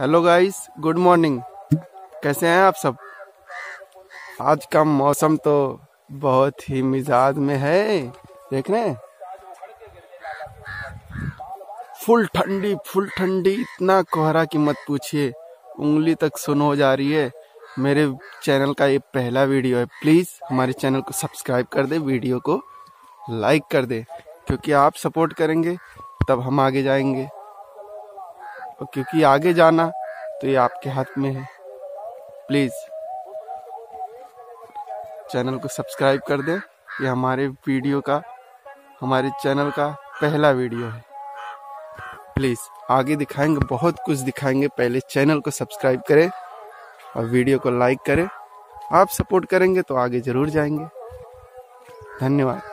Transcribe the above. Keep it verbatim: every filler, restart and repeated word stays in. Hello guys, good morning. कैसे हैं आप सब? आज का मौसम तो बहुत ही मिजाज में है, देख रहे हैं, फुल ठंडी फुल ठंडी। इतना कोहरा कि मत पूछिए, उंगली तक सुन हो जा रही है। मेरे चैनल का ये पहला वीडियो है, प्लीज़ हमारे चैनल को सब्सक्राइब कर दे, वीडियो को लाइक कर दे, क्योंकि आप सपोर्ट करेंगे तब हम आगे जाएंगे, और क्योंकि आगे जाना तो ये आपके हाथ में है। प्लीज़ चैनल को सब्सक्राइब कर दें। ये हमारे वीडियो का, हमारे चैनल का पहला वीडियो है। प्लीज़ आगे दिखाएंगे, बहुत कुछ दिखाएंगे। पहले चैनल को सब्सक्राइब करें और वीडियो को लाइक करें। आप सपोर्ट करेंगे तो आगे ज़रूर जाएंगे। धन्यवाद।